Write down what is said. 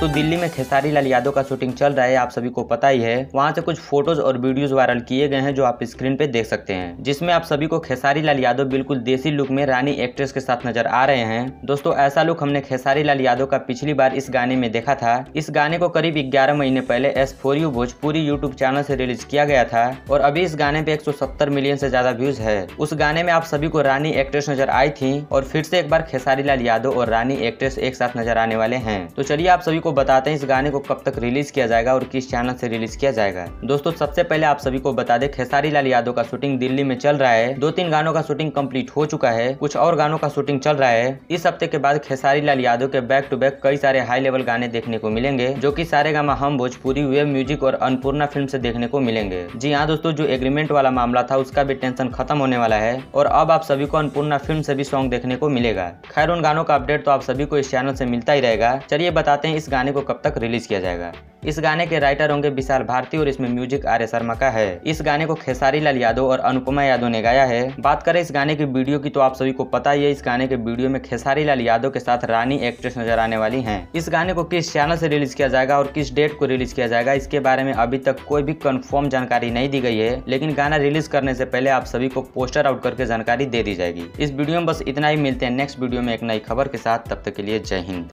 दोस्तों दिल्ली में खेसारी लाल यादव का शूटिंग चल रहा है, आप सभी को पता ही है। वहाँ से कुछ फोटोज और वीडियोज वायरल किए गए हैं जो आप स्क्रीन पे देख सकते हैं, जिसमें आप सभी को खेसारी लाल यादव बिल्कुल देसी लुक में रानी एक्ट्रेस के साथ नजर आ रहे हैं। दोस्तों ऐसा लुक हमने खेसारी लाल यादव का पिछली बार इस गाने में देखा था। इस गाने को करीब 11 महीने पहले S4U भोजपुरी यूट्यूब चैनल से रिलीज किया गया था और अभी इस गाने पे 170 मिलियन से ज्यादा व्यूज है। उस गाने में आप सभी को रानी एक्ट्रेस नजर आई थी और फिर से एक बार खेसारी लाल यादव और रानी एक्ट्रेस एक साथ नजर आने वाले हैं। तो चलिए आप सभी को बताते हैं इस गाने को कब तक रिलीज किया जाएगा और किस चैनल से रिलीज किया जाएगा। दोस्तों सबसे पहले आप सभी को बता दें खेसारी लाल यादव का शूटिंग दिल्ली में चल रहा है। 2-3 गानों का शूटिंग कम्प्लीट हो चुका है, कुछ और गानों का शूटिंग चल रहा है। इस हफ्ते के बाद खेसारी लाल यादव के बैक टू बैक कई सारे हाई लेवल गाने देखने को मिलेंगे जो कि सारेगामा हम भोजपुरी वेब म्यूजिक और अन्नपूर्णा फिल्म से देखने को मिलेंगे। जी हाँ दोस्तों, जो एग्रीमेंट वाला मामला था उसका भी टेंशन खत्म होने वाला है और अब आप सभी को अन्नपूर्णा फिल्म से भी सॉन्ग देखने को मिलेगा। खैर उन गानों का अपडेट तो आप सभी को इस चैनल से मिलता ही रहेगा। चलिए बताते हैं इस गाने को कब तक रिलीज किया जाएगा। इस गाने के राइटर होंगे विशाल भारती और इसमें म्यूजिक आर.एस. शर्मा का है। इस गाने को खेसारी लाल यादव और अनुपमा यादव ने गाया है। बात करें इस गाने की वीडियो की तो आप सभी को पता ही है, इस गाने के वीडियो में खेसारी लाल यादव के साथ रानी एक्ट्रेस नजर आने वाली हैं। इस गाने को किस चैनल से रिलीज किया जाएगा और किस डेट को रिलीज किया जाएगा इसके बारे में अभी तक कोई भी कन्फर्म जानकारी नहीं दी गई है, लेकिन गाना रिलीज करने से पहले आप सभी को पोस्टर आउट करके जानकारी दे दी जाएगी। इस वीडियो में बस इतना ही, मिलते हैं नेक्स्ट वीडियो में एक नई खबर के साथ। तब तक के लिए जय हिंद।